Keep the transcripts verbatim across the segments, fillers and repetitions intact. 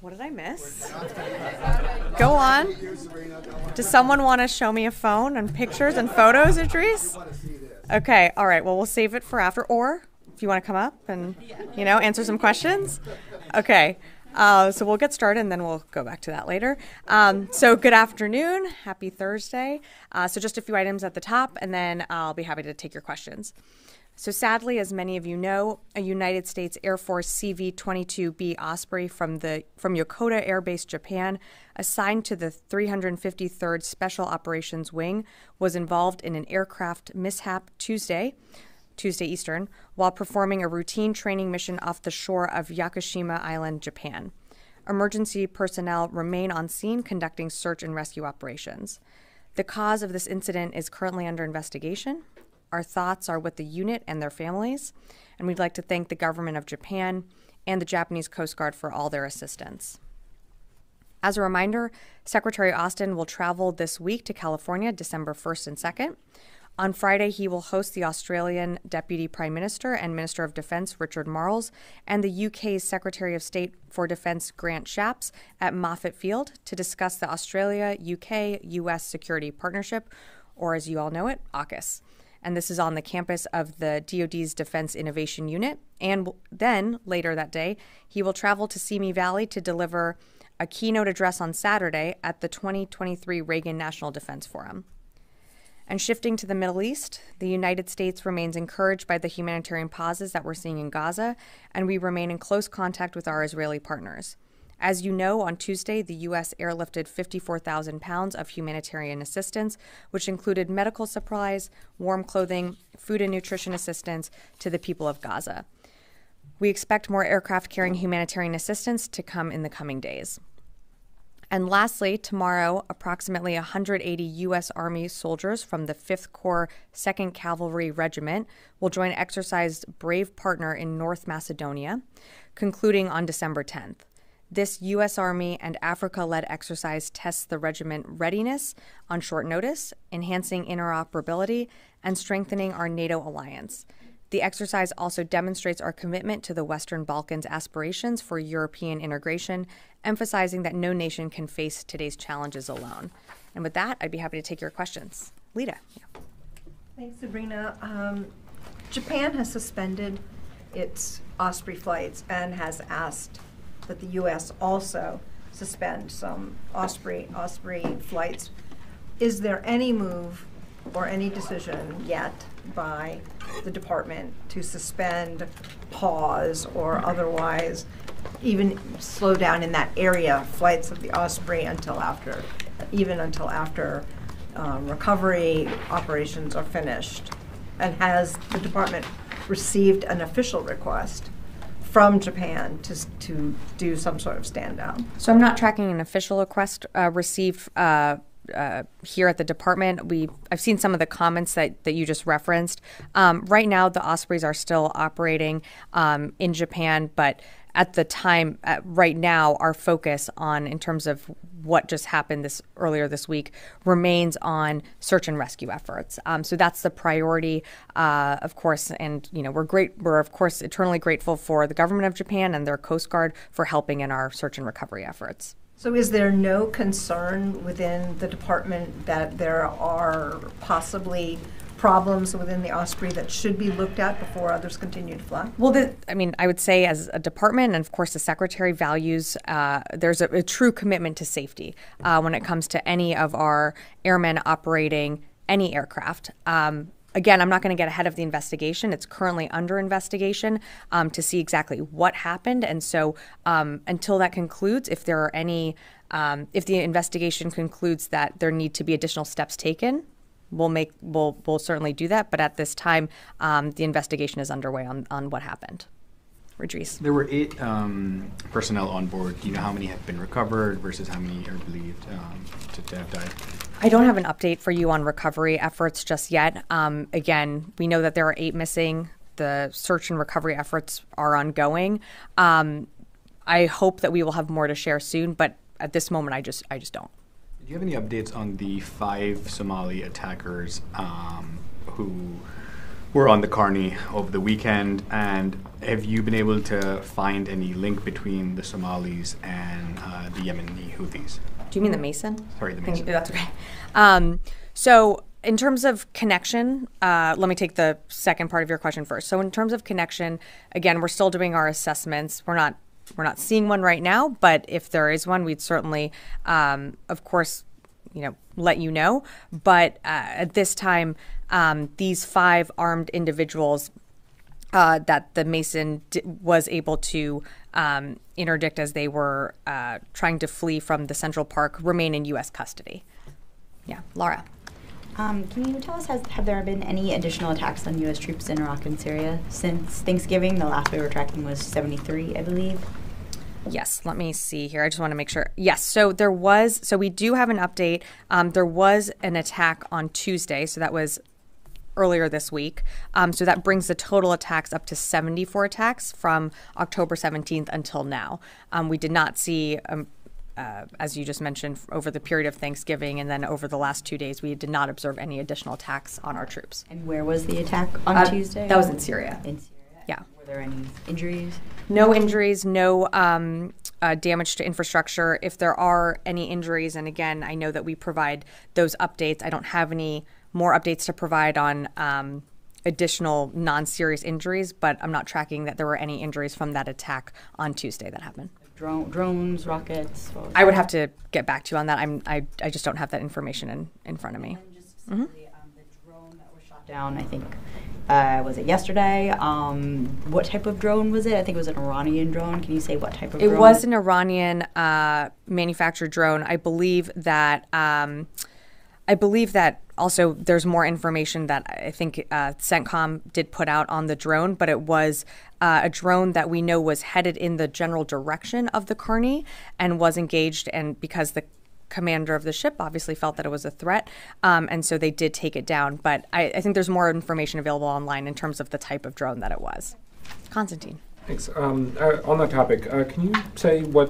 What did I miss? Go on. Does someone want to show me a phone and pictures and photos, Idris? Okay, all right. Well, we'll save it for after. Or if you want to come up and, you know, answer some questions. Okay, uh, so we'll get started and then we'll go back to that later. Um, so good afternoon. Happy Thursday. Uh, so just a few items at the top, and then I'll be happy to take your questions. So sadly, as many of you know, a United States Air Force C V twenty-two B Osprey from the from Yokota Air Base, Japan, assigned to the three hundred fifty-third Special Operations Wing, was involved in an aircraft mishap Tuesday, Tuesday Eastern, while performing a routine training mission off the shore of Yakushima Island, Japan. Emergency personnel remain on scene conducting search and rescue operations. The cause of this incident is currently under investigation. Our thoughts are with the unit and their families, and we'd like to thank the government of Japan and the Japanese Coast Guard for all their assistance. As a reminder, Secretary Austin will travel this week to California, December first and second. On Friday, he will host the Australian Deputy Prime Minister and Minister of Defense, Richard Marles, and the U K's Secretary of State for Defense, Grant Shapps, at Moffett Field to discuss the Australia U K U S Security Partnership, or as you all know it, AUKUS. And this is on the campus of the D O D's Defense Innovation Unit. And then, later that day, he will travel to Simi Valley to deliver a keynote address on Saturday at the twenty twenty-three Reagan National Defense Forum. And shifting to the Middle East, the United States remains encouraged by the humanitarian pauses that we're seeing in Gaza, and we remain in close contact with our Israeli partners. As you know, on Tuesday, the U S airlifted fifty-four thousand pounds of humanitarian assistance, which included medical supplies, warm clothing, food and nutrition assistance to the people of Gaza. We expect more aircraft carrying humanitarian assistance to come in the coming days. And lastly, tomorrow, approximately one hundred eighty U S Army soldiers from the fifth Corps second Cavalry Regiment will join Exercise Brave Partner in North Macedonia, concluding on December tenth. This U S Army and Africa-led exercise tests the regiment readiness on short notice, enhancing interoperability, and strengthening our NATO alliance. The exercise also demonstrates our commitment to the Western Balkans' aspirations for European integration, emphasizing that no nation can face today's challenges alone. And with that, I'd be happy to take your questions. Lita. Yeah. Thanks, Sabrina. Um, Japan has suspended its Osprey flights and has asked that the U S also suspend some Osprey, Osprey flights. Is there any move or any decision yet by the department to suspend, pause, or otherwise even slow down in that area flights of the Osprey until after, even until after um, recovery operations are finished? And has the department received an official request from Japan to to do some sort of stand down? So I'm not tracking an official request uh, received uh, uh, here at the department. We I've seen some of the comments that that you just referenced. Um, right now, the Ospreys are still operating um, in Japan, but at the time, uh, right now, our focus on in terms of what just happened this earlier this week remains on search and rescue efforts. Um, so that's the priority, uh, of course. And, you know, we're great. We're, of course, eternally grateful for the government of Japan and their Coast Guard for helping in our search and recovery efforts. So is there no concern within the department that there are possibly problems within the Osprey that should be looked at before others continue to fly? Well, the, I mean, I would say as a department, and of course the Secretary values, uh, there's a, a true commitment to safety uh, when it comes to any of our airmen operating any aircraft. Um, Again, I'm not going to get ahead of the investigation. It's currently under investigation um, to see exactly what happened. And so um, until that concludes, if there are any, um, if the investigation concludes that there need to be additional steps taken, we'll make, we'll, we'll certainly do that. But at this time, um, the investigation is underway on, on what happened. Redrese. There were eight um, personnel on board. Do you know how many have been recovered versus how many are believed um, to, to have died? I don't have an update for you on recovery efforts just yet. Um, again, we know that there are eight missing. The search and recovery efforts are ongoing. Um, I hope that we will have more to share soon, but at this moment, I just, I just don't. Do you have any updates on the five Somali attackers um, who were on the Carney over the weekend, and have you been able to find any link between the Somalis and uh, the Yemeni Houthis? Do you mean the Mason? Sorry, the Mason. That's okay. Um, so in terms of connection, uh, let me take the second part of your question first. So in terms of connection, again, we're still doing our assessments. We're not we're not seeing one right now, but if there is one, we'd certainly, um, of course, you know, let you know. But uh, at this time, um, these five armed individuals Uh, that the Mason d- was able to um, interdict as they were uh, trying to flee from the Central Park remain in U S custody. Yeah, Laura. Um, can you tell us, has, have there been any additional attacks on U S troops in Iraq and Syria since Thanksgiving? The last we were tracking was seventy-three, I believe. Yes, let me see here. I just want to make sure. Yes, so there was, so we do have an update. Um, there was an attack on Tuesday, so that was earlier this week. Um, so that brings the total attacks up to seventy-four attacks from October seventeenth until now. Um, we did not see, um, uh, as you just mentioned, over the period of Thanksgiving and then over the last two days, we did not observe any additional attacks on our troops. And where was the attack on uh, Tuesday? That was in Syria. In Syria? Yeah. Were there any injuries? No injuries, no um, uh, damage to infrastructure. If there are any injuries, and again, I know that we provide those updates. I don't have any more updates to provide on um, additional non-serious injuries, but I'm not tracking that there were any injuries from that attack on Tuesday that happened. Drone, drones, rockets? I would have to get back to you on that. I'm, I I just don't have that information in, in front of me. And just specifically, mm-hmm. um, the drone that was shot down, I think, uh, was it yesterday? Um, what type of drone was it? I think it was an Iranian drone. Can you say what type of it drone? It was an Iranian uh, manufactured drone. I believe that... Um, I believe that also there's more information that I think uh, CENTCOM did put out on the drone, but it was uh, a drone that we know was headed in the general direction of the Carney and was engaged, and because the commander of the ship obviously felt that it was a threat, um, and so they did take it down. But I, I think there's more information available online in terms of the type of drone that it was. Constantine. Thanks. Um, uh, on that topic, uh, can you say what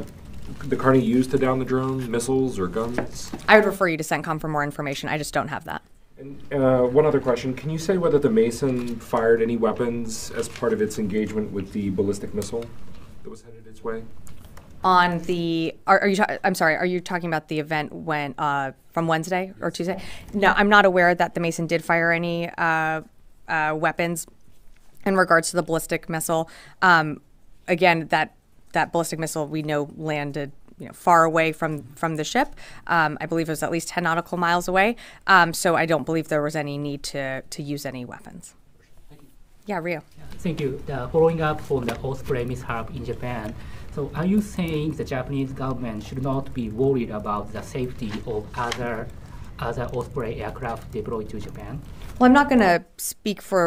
the Carney used to down the drone, missiles or guns? I would refer you to CENTCOM for more information. I just don't have that. And uh, one other question. Can you say whether the Mason fired any weapons as part of its engagement with the ballistic missile that was headed its way? On the, are, are you, ta- I'm sorry, are you talking about the event when, uh, from Wednesday or Tuesday? No, I'm not aware that the Mason did fire any uh, uh, weapons in regards to the ballistic missile. Um, again, that That ballistic missile we know landed, you know, far away from, from the ship. Um, I believe it was at least ten nautical miles away. Um, so I don't believe there was any need to, to use any weapons. Thank you. Yeah, Rio. Yeah, thank you. Uh, following up from the Osprey mishap in Japan, so are you saying the Japanese government should not be worried about the safety of other other Osprey aircraft deployed to Japan? Well, I'm not going to speak for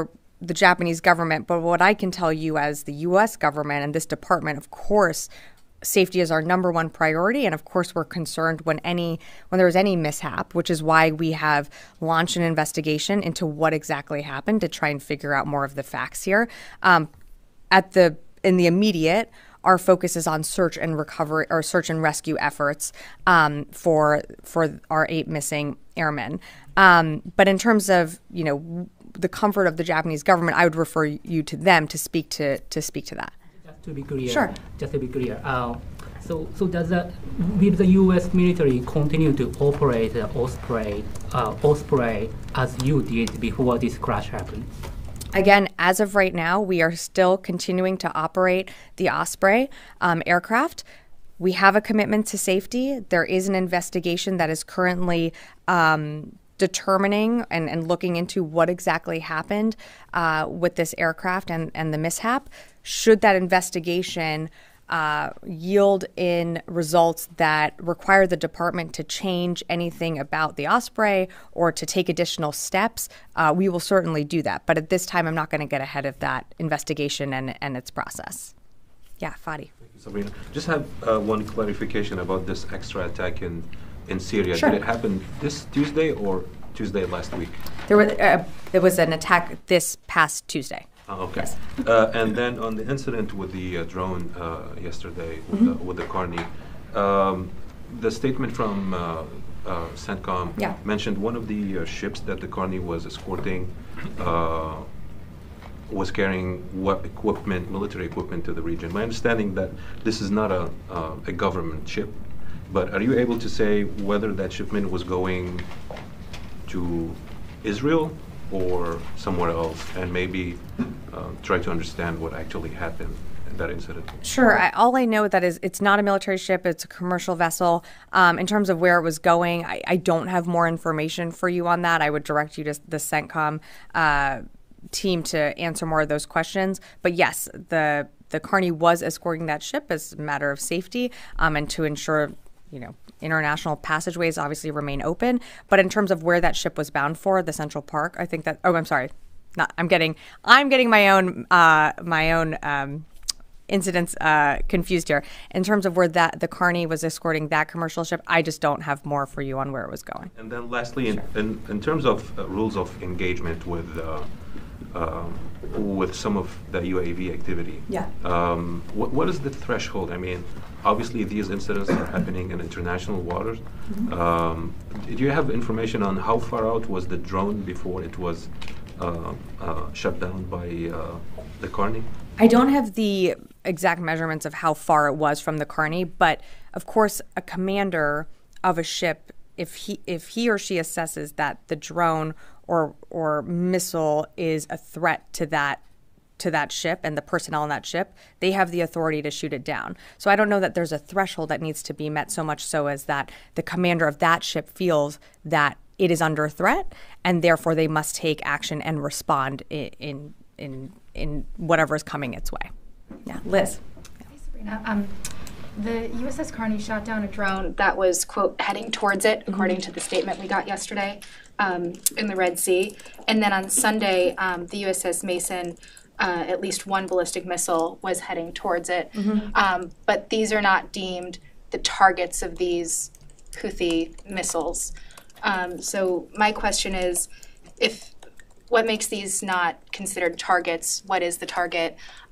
the Japanese government, but what I can tell you as the U S government and this department, of course, safety is our number one priority. And of course, we're concerned when any when there was any mishap, which is why we have launched an investigation into what exactly happened to try and figure out more of the facts here. Um, at the in the immediate, our focus is on search and recovery or search and rescue efforts um, for for our eight missing airmen. Um, but in terms of, you know, the comfort of the Japanese government, I would refer you to them to speak to to speak to that. Just to be clear, sure. Just to be clear, uh, so so does the will the U S military continue to operate the Osprey uh, Osprey as you did before this crash happened? Again, as of right now, we are still continuing to operate the Osprey um, aircraft. We have a commitment to safety. There is an investigation that is currently Um, determining and, and looking into what exactly happened uh, with this aircraft and, and the mishap. Should that investigation uh, yield in results that require the department to change anything about the Osprey or to take additional steps, uh, we will certainly do that. But at this time, I'm not going to get ahead of that investigation and, and its process. Yeah, Fadi. Thank you, Sabrina. Just have uh, one clarification about this extra attack in in Syria. Sure. Did it happen this Tuesday or Tuesday last week? There was, uh, there was an attack this past Tuesday. Oh, okay. Yes. Uh, and then on the incident with the uh, drone uh, yesterday with, mm-hmm. the, with the Carney, um, the statement from uh, uh, CENTCOM yeah. mentioned one of the uh, ships that the Carney was escorting uh, was carrying what equipment, military equipment, to the region. My understanding that this is not a, uh, a government ship, but are you able to say whether that shipment was going to Israel or somewhere else, and maybe uh, try to understand what actually happened in that incident? Sure. I, all I know that is it's not a military ship, it's a commercial vessel. Um, in terms of where it was going, I, I don't have more information for you on that. I would direct you to the CENTCOM uh, team to answer more of those questions. But yes, the the Carney was escorting that ship as a matter of safety um, and to ensure, you know, international passageways obviously remain open. But in terms of where that ship was bound for, the Central Park, I think that, oh, I'm sorry, not, I'm getting, I'm getting my own, uh, my own um, incidents uh, confused here. In terms of where that, the Carney was escorting that commercial ship, I just don't have more for you on where it was going. And then lastly, sure. in, in, in terms of uh, rules of engagement with, uh, Um, with some of the U A V activity. Yeah. Um, wh what is the threshold? I mean, obviously these incidents are happening in international waters. Mm-hmm. um, did you have information on how far out was the drone before it was uh, uh, shut down by uh, the Carney? I don't have the exact measurements of how far it was from the Carney, but of course a commander of a ship, if he, if he or she assesses that the drone or or missile is a threat to that to that ship and the personnel on that ship, they have the authority to shoot it down. So I don't know that there's a threshold that needs to be met so much so as that the commander of that ship feels that it is under threat and therefore they must take action and respond in in in, in whatever is coming its way. Yeah, Liz. Hey, Sabrina. Um, The U S S Carney shot down a drone that was, quote, heading towards it, according mm-hmm. to the statement we got yesterday, um, in the Red Sea. And then on Sunday, um, the U S S Mason, uh, at least one ballistic missile was heading towards it. Mm-hmm. um, but these are not deemed the targets of these Houthi missiles. Um, so my question is, if what makes these not considered targets? What is the target?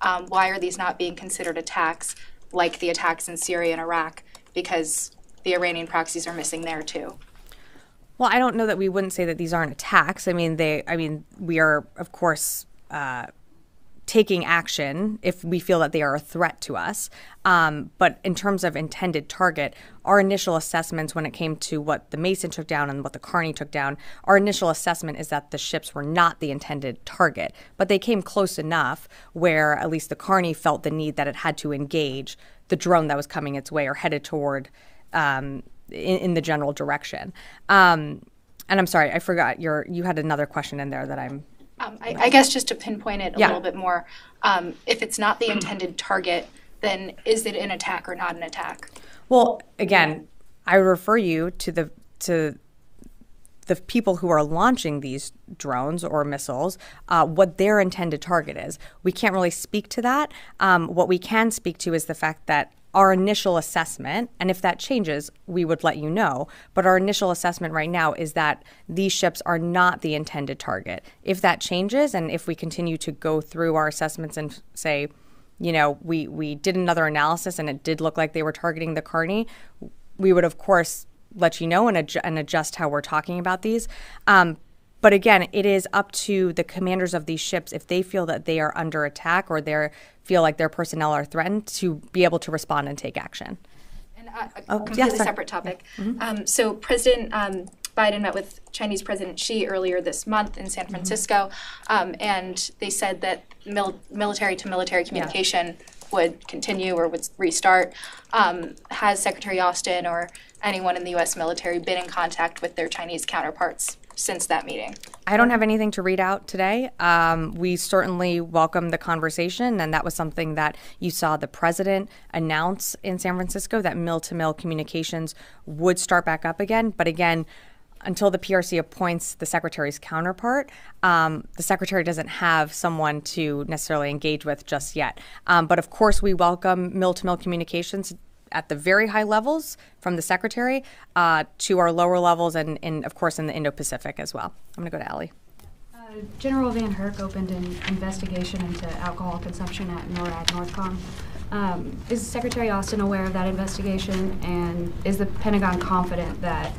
Um, why are these not being considered attacks, like the attacks in Syria and Iraq, because the Iranian proxies are missing there too? Well, I don't know that we wouldn't say that these aren't attacks. I mean, they. I mean, we are, of course, uh, taking action if we feel that they are a threat to us. Um, but in terms of intended target, our initial assessments when it came to what the Mason took down and what the Carney took down, our initial assessment is that the ships were not the intended target, but they came close enough where at least the Carney felt the need that it had to engage the drone that was coming its way or headed toward um, in, in the general direction. Um, and I'm sorry, I forgot your, you had another question in there that I'm... Um, I, I guess just to pinpoint it a yeah. little bit more, um, if it's not the intended target, then is it an attack or not an attack? Well, again, I would refer you to the to the people who are launching these drones or missiles, uh, what their intended target is. We can't really speak to that. Um, what we can speak to is the fact that our initial assessment, and if that changes, we would let you know, but our initial assessment right now is that these ships are not the intended target. If that changes, and if we continue to go through our assessments and say, you know, we, we did another analysis and it did look like they were targeting the Carney, we would, of course, let you know and, adju and adjust how we're talking about these. Um, but again, it is up to the commanders of these ships, if they feel that they are under attack or they feel like their personnel are threatened, to be able to respond and take action. And uh, a oh, completely yeah, separate topic. Yeah. Mm-hmm. um, so President um, Biden met with Chinese President Xi earlier this month in San Francisco, mm-hmm. um, and they said that mil military to military communication yeah. would continue or would restart. Um, has Secretary Austin or anyone in the U S military been in contact with their Chinese counterparts since that meeting? I don't have anything to read out today. Um, we certainly welcome the conversation, and that was something that you saw the president announce in San Francisco, that mill-to-mill communications would start back up again. But again, until the P R C appoints the secretary's counterpart, um, the secretary doesn't have someone to necessarily engage with just yet. Um, but of course, we welcome mill-to-mill communications at the very high levels from the secretary uh, to our lower levels and, and, of course, in the Indo-Pacific as well. I'm going to go to Allie. Uh, General VanHerck opened an investigation into alcohol consumption at NORAD-NORTHCOM. Um, is Secretary Austin aware of that investigation, and is the Pentagon confident that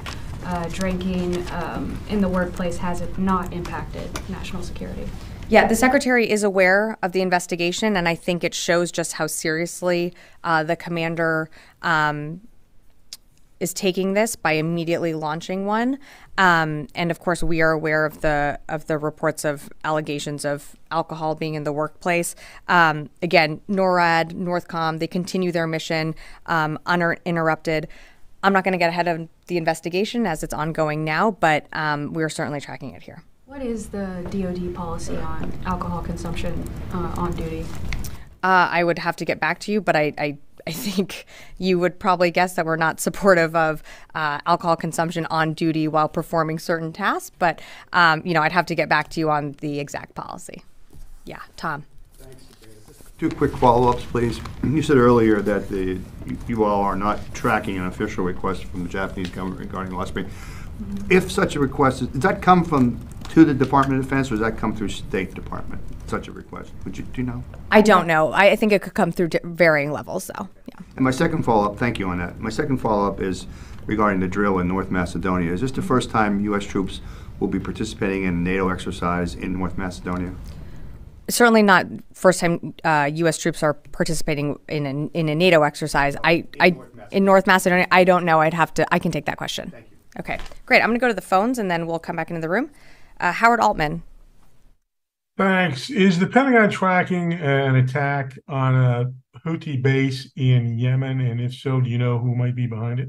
uh, drinking um, in the workplace has not impacted national security? Yeah, the secretary is aware of the investigation, and I think it shows just how seriously uh, the commander um, is taking this by immediately launching one. Um, and of course, we are aware of the of the reports of allegations of alcohol being in the workplace. Um, again, NORAD, NORTHCOM, they continue their mission um, uninterrupted. I'm not going to get ahead of the investigation as it's ongoing now, but um, we're certainly tracking it here. What is the D O D policy on alcohol consumption uh, on duty? Uh, I would have to get back to you, but I, I, I think you would probably guess that we're not supportive of uh, alcohol consumption on duty while performing certain tasks. But, um, you know, I'd have to get back to you on the exact policy. Yeah, Tom. Thanks. Two quick follow-ups, please. You said earlier that the, you all are not tracking an official request from the Japanese government regarding Osprey. If such a request, is, does that come from to the Department of Defense, or does that come through State Department? Such a request, would you do you know? I don't know. I, I think it could come through varying levels, though. So, yeah. And my second follow-up, thank you on that. My second follow-up is regarding the drill in North Macedonia. Is this the first time U S troops will be participating in a NATO exercise in North Macedonia? Certainly not first time uh, U S troops are participating in a, in a NATO exercise. I, in, I, North in North Macedonia, I don't know. I'd have to. I can take that question. Thank you. Okay, great. I'm going to go to the phones, and then we'll come back into the room. Uh, Howard Altman. Thanks. Is the Pentagon tracking an attack on a Houthi base in Yemen? And if so, do you know who might be behind it?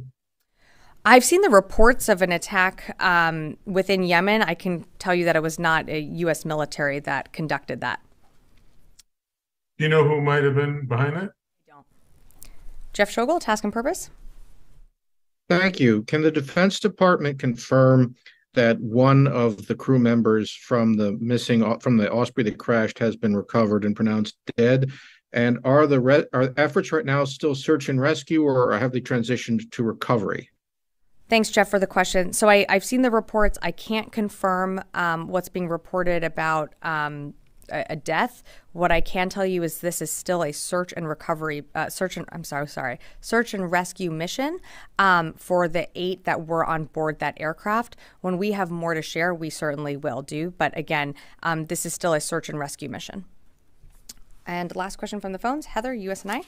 I've seen the reports of an attack um, within Yemen. I can tell you that it was not a U S military that conducted that. Do you know who might have been behind that? I don't. Jeff Shogel, Task and Purpose. Thank you. Can the Defense Department confirm that one of the crew members from the missing from the Osprey that crashed has been recovered and pronounced dead? And are the re are efforts right now still search and rescue, or have they transitioned to recovery? Thanks, Jeff, for the question. So I, I've seen the reports. I can't confirm um, what's being reported about um, a, a death. What I can tell you is this is still a search and recovery, uh, search and I'm sorry, sorry, search and rescue mission um, for the eight that were on board that aircraft. When we have more to share, we certainly will do. But again, um, this is still a search and rescue mission. And last question from the phones, Heather, U S N I.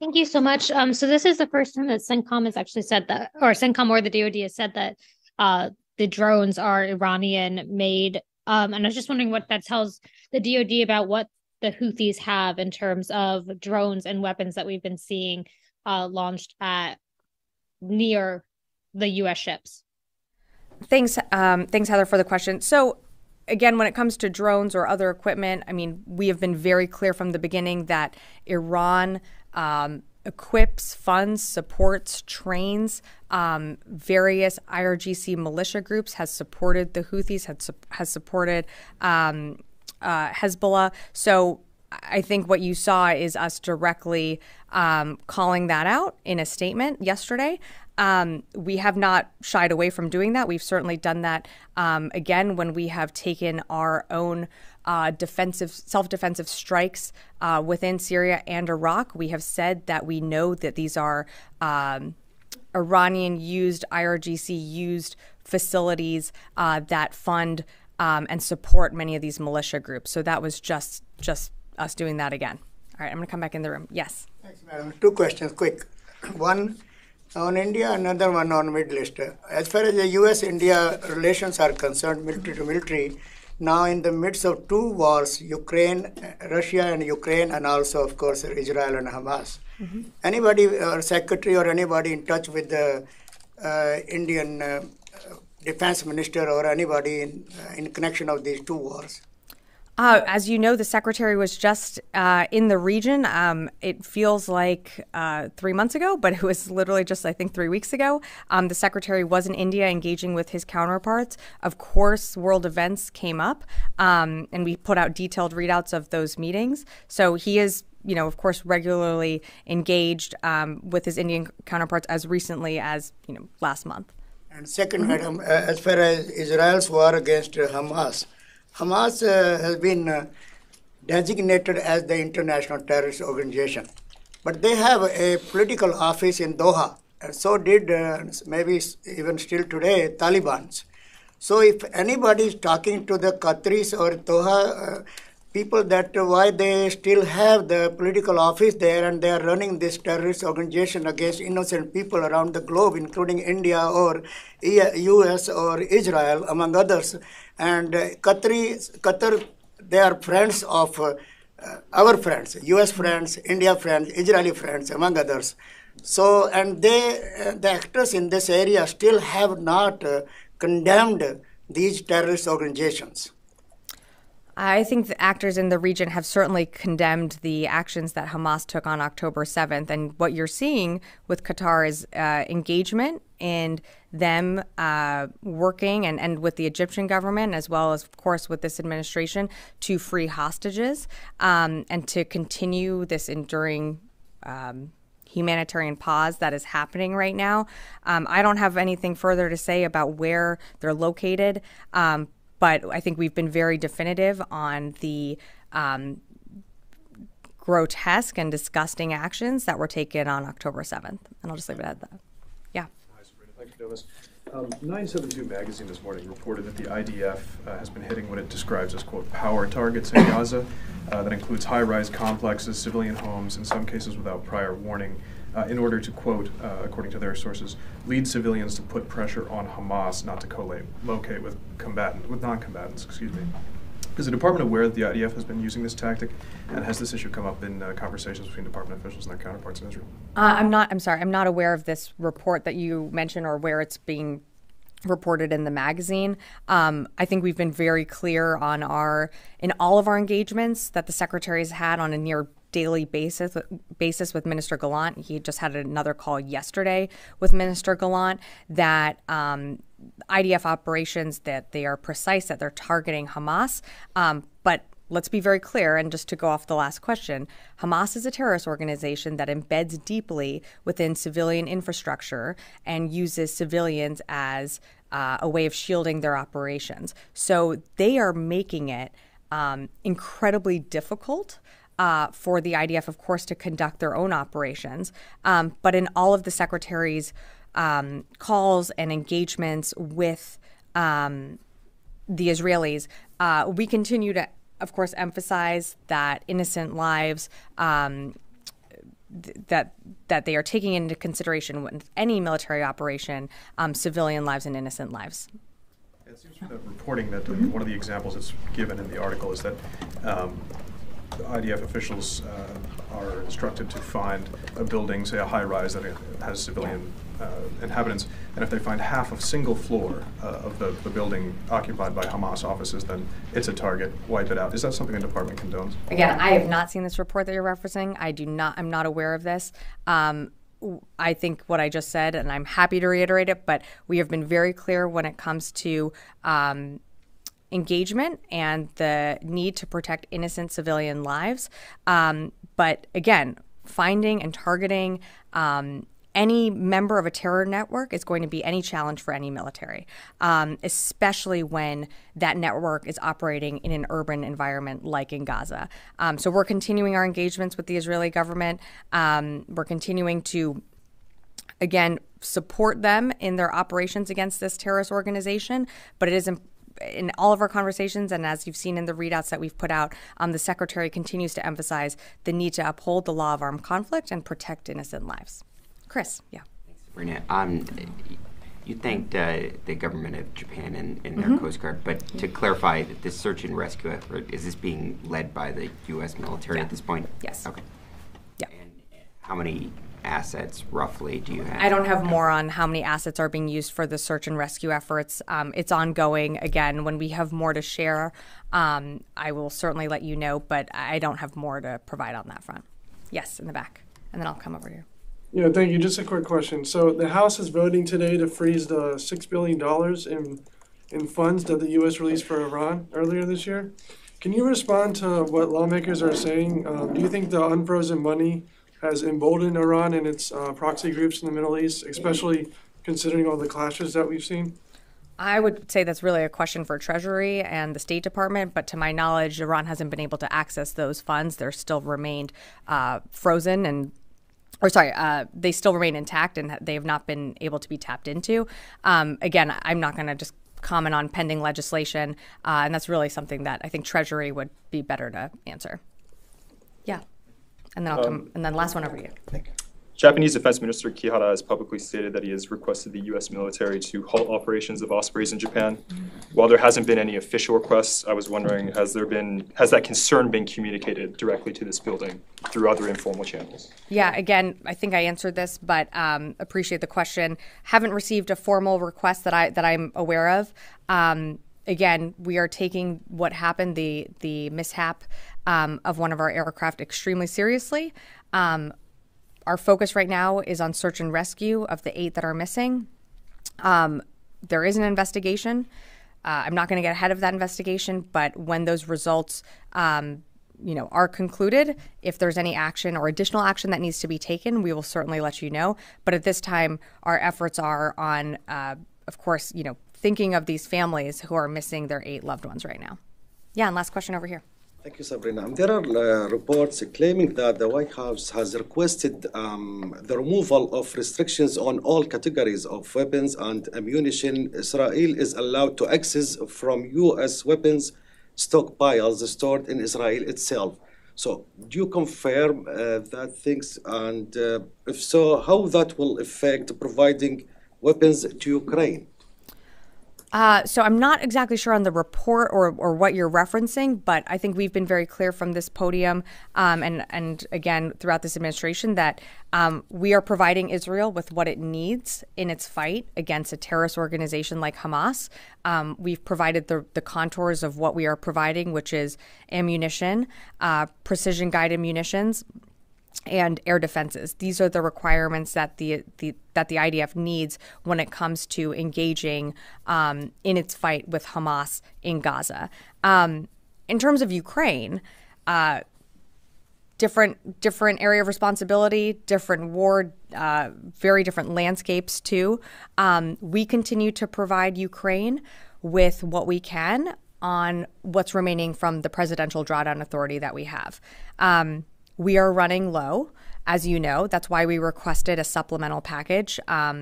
Thank you so much. Um, so this is the first time that CENTCOM has actually said that, or CENTCOM or the D O D has said that uh, the drones are Iranian made. Um, and I was just wondering what that tells the D O D about what the Houthis have in terms of drones and weapons that we've been seeing uh, launched at near the U S ships. Thanks. Um, thanks, Heather, for the question. So again, when it comes to drones or other equipment, I mean, we have been very clear from the beginning that Iran Um, equips, funds, supports, trains um, various I R G C militia groups, has supported the Houthis, had su has supported um, uh, Hezbollah. So I think what you saw is us directly um, calling that out in a statement yesterday. Um, we have not shied away from doing that. We've certainly done that um, again when we have taken our own Uh, defensive, self-defensive strikes uh, within Syria and Iraq. We have said that we know that these are um, Iranian-used, I R G C-used facilities uh, that fund um, and support many of these militia groups. So that was just just us doing that again. All right, I'm going to come back in the room. Yes. Thanks, madam. Two questions, quick. One on India, another one on Middle East. As far as the U S India relations are concerned, military to military, now in the midst of two wars, Ukraine, Russia and Ukraine, and also, of course, Israel and Hamas. Mm-hmm. Anybody or secretary or anybody in touch with the uh, Indian uh, defense minister or anybody in, uh, in connection of these two wars? Uh, as you know, the secretary was just uh, in the region. Um, it feels like uh, three months ago, but it was literally just, I think, three weeks ago. Um, the secretary was in India engaging with his counterparts. Of course, world events came up, um, and we put out detailed readouts of those meetings. So he is, you know, of course, regularly engaged um, with his Indian counterparts as recently as, you know, last month. And second, madam, as far as Israel's war against Hamas, Hamas uh, has been uh, designated as the international terrorist organization, but they have a political office in Doha, and so did uh, maybe even still today Taliban's. So if anybody is talking to the Qataris or Doha uh, people that why they still have the political office there and they are running this terrorist organization against innocent people around the globe, including India or U S or Israel, among others. And uh, Qatari, Qatar, they are friends of uh, Uh, our friends, U S friends, India friends, Israeli friends, among others. So, and they, uh, the actors in this area still have not uh, condemned these terrorist organizations. I think the actors in the region have certainly condemned the actions that Hamas took on October seventh. And what you're seeing with Qatar is uh, engagement and them uh, working and, and with the Egyptian government, as well as, of course, with this administration, to free hostages um, and to continue this enduring um, humanitarian pause that is happening right now. Um, I don't have anything further to say about where they're located, um, but I think we've been very definitive on the um, grotesque and disgusting actions that were taken on October seventh. And I'll just leave it at that. Yeah. Hi, Sabrina. Thank you, Doris. Um, nine seventy-two Magazine this morning reported that the I D F uh, has been hitting what it describes as, quote, power targets in Gaza. Uh, that includes high-rise complexes, civilian homes, in some cases without prior warning, uh, in order to, quote, uh, according to their sources, lead civilians to put pressure on Hamas not to co-locate with combatant, with non-combatants, excuse me. Is the department aware that the I D F has been using this tactic, and has this issue come up in uh, conversations between department officials and their counterparts in Israel? Uh, I'm not, I'm sorry, I'm not aware of this report that you mentioned or where it's being reported in the magazine. Um, I think we've been very clear on our, in all of our engagements that the Secretary's had on a near daily basis, basis with Minister Galant. He just had another call yesterday with Minister Galant that um, I D F operations, that they are precise, that they're targeting Hamas. Um, but let's be very clear, and just to go off the last question, Hamas is a terrorist organization that embeds deeply within civilian infrastructure and uses civilians as uh, a way of shielding their operations. So they are making it um, incredibly difficult Uh, for the I D F, of course, to conduct their own operations. Um, but in all of the Secretary's um, calls and engagements with um, the Israelis, uh, we continue to, of course, emphasize that innocent lives, um, th that that they are taking into consideration with any military operation, um, civilian lives and innocent lives. It seems from the reporting that mm-hmm. one of the examples that's given in the article is that um, the I D F officials uh, are instructed to find a building, say a high-rise that has civilian uh, inhabitants, and if they find half of single floor uh, of the, the building occupied by Hamas offices, then it's a target, wipe it out. Is that something the department condones? Again, I have not seen this report that you're referencing. I do not, I'm not aware of this. Um, I think what I just said, and I'm happy to reiterate it, but we have been very clear when it comes to um, engagement and the need to protect innocent civilian lives. Um, but again, finding and targeting um, any member of a terror network is going to be any challenge for any military, um, especially when that network is operating in an urban environment like in Gaza. Um, so we're continuing our engagements with the Israeli government. Um, we're continuing to, again, support them in their operations against this terrorist organization, but it is important in all of our conversations, and as you've seen in the readouts that we've put out, um, the Secretary continues to emphasize the need to uphold the law of armed conflict and protect innocent lives. Chris, yeah. Thanks, Sabrina. Um, you thanked uh, the government of Japan and, and their mm-hmm. Coast Guard, but yeah. to clarify, that this search and rescue effort, is this being led by the U S military yeah. at this point? Yes. Okay. Yeah. And how many assets roughly do you have? I don't have more on how many assets are being used for the search and rescue efforts. Um, it's ongoing. Again, when we have more to share, um, I will certainly let you know, but I don't have more to provide on that front. Yes, in the back, and then I'll come over here. Yeah, thank you. Just a quick question. So the House is voting today to freeze the six billion dollars in, in funds that the U S released for Iran earlier this year. Can you respond to what lawmakers are saying? Um, do you think the unfrozen money has emboldened Iran and its uh, proxy groups in the Middle East, especially considering all the clashes that we've seen? I would say that's really a question for Treasury and the State Department, but to my knowledge, Iran hasn't been able to access those funds. They're still remained uh, frozen and, or sorry, uh, they still remain intact and they have not been able to be tapped into. Um, again, I'm not going to just comment on pending legislation, uh, and that's really something that I think Treasury would be better to answer. Yeah, and then I'll um, come, and then last one over to you. Thank you. Japanese Defense Minister Kihara has publicly stated that he has requested the U S military to halt operations of Ospreys in Japan. While there hasn't been any official requests, I was wondering, has there been, has that concern been communicated directly to this building through other informal channels? Yeah, again, I think I answered this, but um, appreciate the question. Haven't received a formal request that I that I'm aware of. Um, Again, we are taking what happened, the the mishap um, of one of our aircraft, extremely seriously. Um, our focus right now is on search and rescue of the eight that are missing. Um, there is an investigation. Uh, I'm not going to get ahead of that investigation, but when those results um, you know, are concluded, if there's any action or additional action that needs to be taken, we will certainly let you know. But at this time, our efforts are on, uh, of course, you know, thinking of these families who are missing their eight loved ones right now. Yeah, and last question over here. Thank you, Sabrina. There are uh, reports claiming that the White House has requested um, the removal of restrictions on all categories of weapons and ammunition Israel is allowed to access from U S weapons stockpiles stored in Israel itself. So do you confirm uh, that things, and uh, if so, how that will affect providing weapons to Ukraine? Uh, so I'm not exactly sure on the report or, or what you're referencing, but I think we've been very clear from this podium um, and, and again throughout this administration that um, we are providing Israel with what it needs in its fight against a terrorist organization like Hamas. Um, we've provided the, the contours of what we are providing, which is ammunition, uh, precision-guided munitions, and air defenses. These are the requirements that the, the that the I D F needs when it comes to engaging um, in its fight with Hamas in Gaza. Um, in terms of Ukraine, uh, different different area of responsibility, different war, uh, very different landscapes too. Um, we continue to provide Ukraine with what we can on what's remaining from the presidential drawdown authority that we have. Um, We are running low, as you know. That's why we requested a supplemental package um,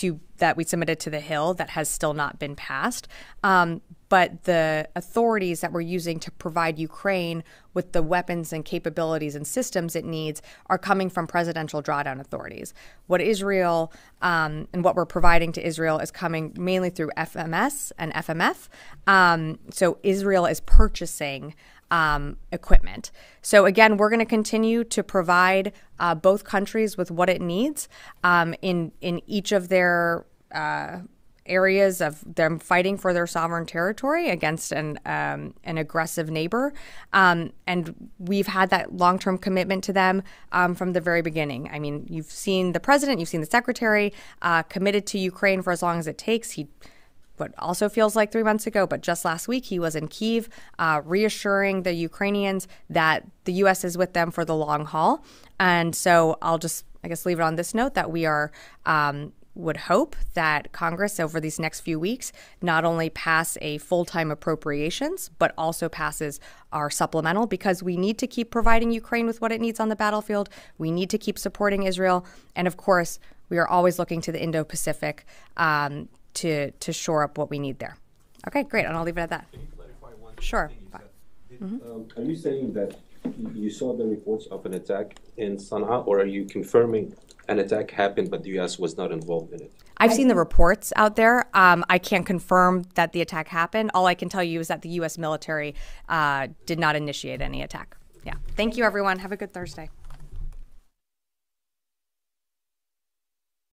to that we submitted to the Hill that has still not been passed. Um, but the authorities that we're using to provide Ukraine with the weapons and capabilities and systems it needs are coming from presidential drawdown authorities. What Israel um, and what we're providing to Israel is coming mainly through F M S and F M F. Um, so Israel is purchasing Um, equipment. So again, we're going to continue to provide uh, both countries with what it needs um, in in each of their uh, areas of them fighting for their sovereign territory against an um, an aggressive neighbor. Um, and we've had that long-term commitment to them um, from the very beginning. I mean, you've seen the president, you've seen the secretary uh, committed to Ukraine for as long as it takes. He What also feels like three months ago, but just last week, he was in Kyiv uh, reassuring the Ukrainians that the U S is with them for the long haul. And so I'll just, I guess, leave it on this note that we are, um, would hope that Congress over these next few weeks not only pass a full-time appropriations, but also passes our supplemental, because we need to keep providing Ukraine with what it needs on the battlefield. We need to keep supporting Israel. And of course, we are always looking to the Indo-Pacific um, To, to shore up what we need there. Okay, great, and I'll leave it at that. Can you clarify one sure. thing? Sure. Mm-hmm. um, are you saying that you saw the reports of an attack in Sanaa, or are you confirming an attack happened but the U S was not involved in it? I've seen the reports out there. Um, I can't confirm that the attack happened. All I can tell you is that the U S military uh, did not initiate any attack. Yeah, thank you everyone. Have a good Thursday.